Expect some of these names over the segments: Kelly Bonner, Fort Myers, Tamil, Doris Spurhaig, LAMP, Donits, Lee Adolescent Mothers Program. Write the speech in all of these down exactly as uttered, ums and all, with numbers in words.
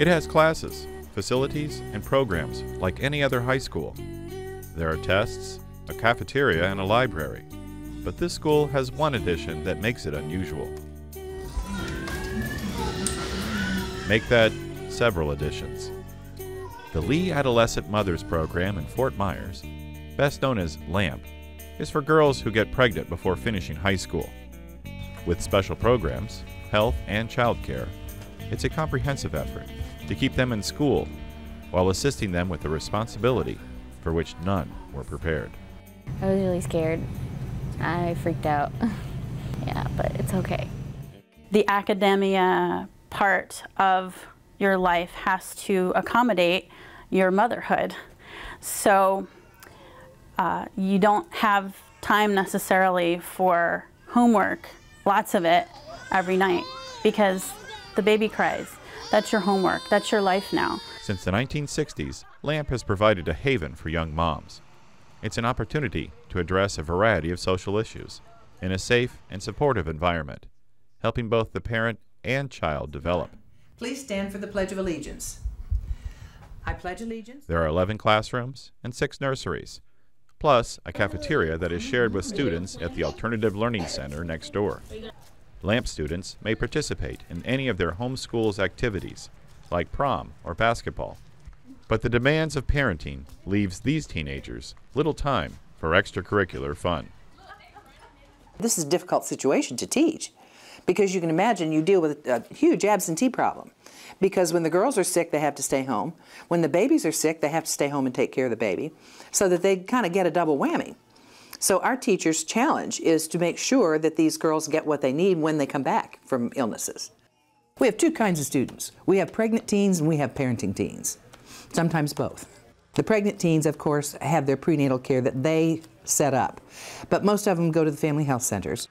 It has classes, facilities, and programs like any other high school. There are tests, a cafeteria, and a library. But this school has one addition that makes it unusual. Make that several additions. The Lee Adolescent Mothers Program in Fort Myers, best known as LAMP, is for girls who get pregnant before finishing high school. With special programs, health, and childcare, it's a comprehensive effort to keep them in school while assisting them with the responsibility for which none were prepared. I was really scared. I freaked out. Yeah, but it's okay. The academia part of your life has to accommodate your motherhood. So uh, you don't have time necessarily for homework, lots of it, every night, because the baby cries. That's your homework, that's your life now. Since the nineteen sixties, LAMP has provided a haven for young moms. It's an opportunity to address a variety of social issues in a safe and supportive environment, helping both the parent and child develop. Please stand for the Pledge of Allegiance. I pledge allegiance. There are eleven classrooms and six nurseries, plus a cafeteria that is shared with students at the Alternative Learning Center next door. LAMP students may participate in any of their home school's activities, like prom or basketball. But the demands of parenting leaves these teenagers little time for extracurricular fun. This is a difficult situation to teach, because you can imagine you deal with a huge absentee problem, because when the girls are sick, they have to stay home. When the babies are sick, they have to stay home and take care of the baby, so that they kind of get a double whammy. So our teachers' challenge is to make sure that these girls get what they need when they come back from illnesses. We have two kinds of students. We have pregnant teens and we have parenting teens, sometimes both. The pregnant teens, of course, have their prenatal care that they set up, but most of them go to the family health centers.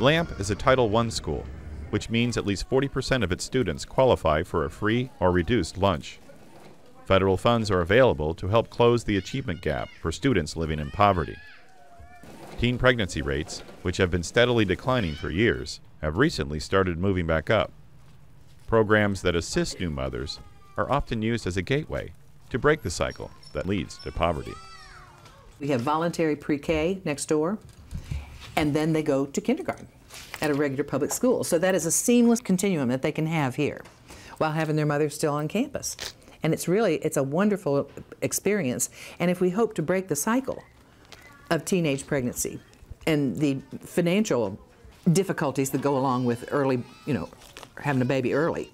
LAMP is a Title one school, which means at least forty percent of its students qualify for a free or reduced lunch. Federal funds are available to help close the achievement gap for students living in poverty. Teen pregnancy rates, which have been steadily declining for years, have recently started moving back up. Programs that assist new mothers are often used as a gateway to break the cycle that leads to poverty. We have voluntary pre-K next door, and then they go to kindergarten at a regular public school. So that is a seamless continuum that they can have here while having their mother still on campus. And it's really, it's a wonderful experience. And if we hope to break the cycle of teenage pregnancy and the financial difficulties that go along with early, you know, having a baby early,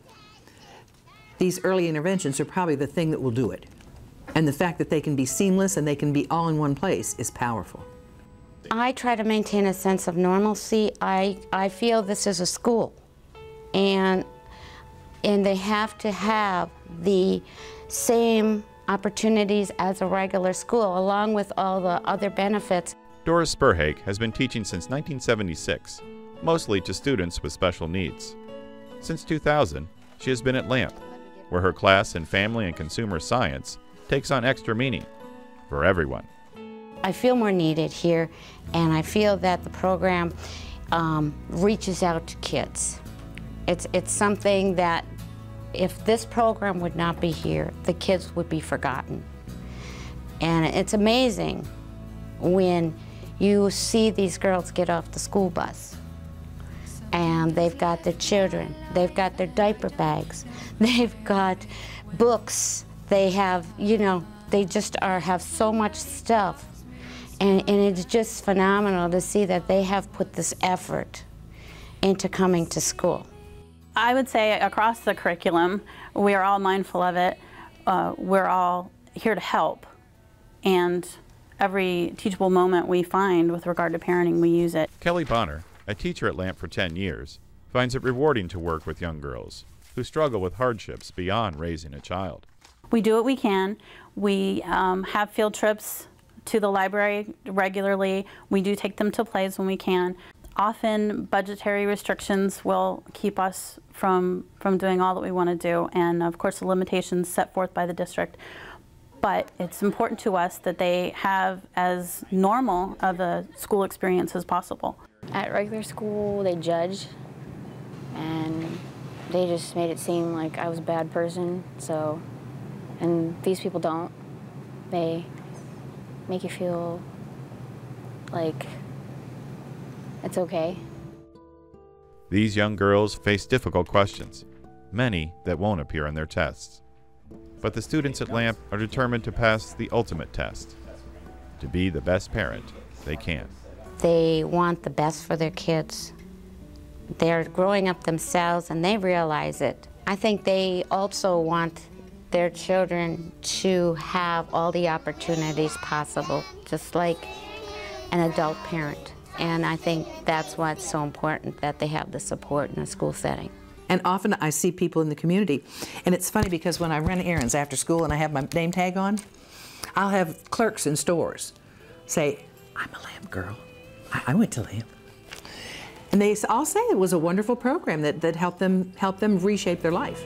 these early interventions are probably the thing that will do it. And the fact that they can be seamless and they can be all in one place is powerful. I try to maintain a sense of normalcy. I, I feel this is a school, and, and they have to have the same opportunities as a regular school, along with all the other benefits. Doris Spurhaig has been teaching since nineteen seventy-six, mostly to students with special needs. Since two thousand, she has been at LAMP, where her class in Family and Consumer Science takes on extra meaning for everyone. I feel more needed here, and I feel that the program um, reaches out to kids. It's, it's something that if this program would not be here, the kids would be forgotten. And it's amazing when you see these girls get off the school bus and they've got their children, they've got their diaper bags, they've got books, they have, you know, they just are, have so much stuff. And, and it's just phenomenal to see that they have put this effort into coming to school. I would say across the curriculum, we are all mindful of it. Uh, we're all here to help. And every teachable moment we find with regard to parenting, we use it. Kelly Bonner, a teacher at LAMP for ten years, finds it rewarding to work with young girls who struggle with hardships beyond raising a child. We do what we can. We um, have field trips to the library regularly. We do take them to plays when we can. Often budgetary restrictions will keep us from, from doing all that we want to do, and of course the limitations set forth by the district. But it's important to us that they have as normal of a school experience as possible. At regular school they judge, and they just made it seem like I was a bad person, so, and these people don't. They make you feel like it's okay. These young girls face difficult questions, many that won't appear on their tests. But the students at LAMP are determined to pass the ultimate test, to be the best parent they can. They want the best for their kids. They're growing up themselves and they realize it. I think they also want their children to have all the opportunities possible, just like an adult parent. And I think that's why it's so important that they have the support in a school setting. And often I see people in the community, and it's funny because when I run errands after school and I have my name tag on, I'll have clerks in stores say, I'm a LAMP girl. I, I went to LAMP. And they all say it was a wonderful program that, that helped them, helped them reshape their life.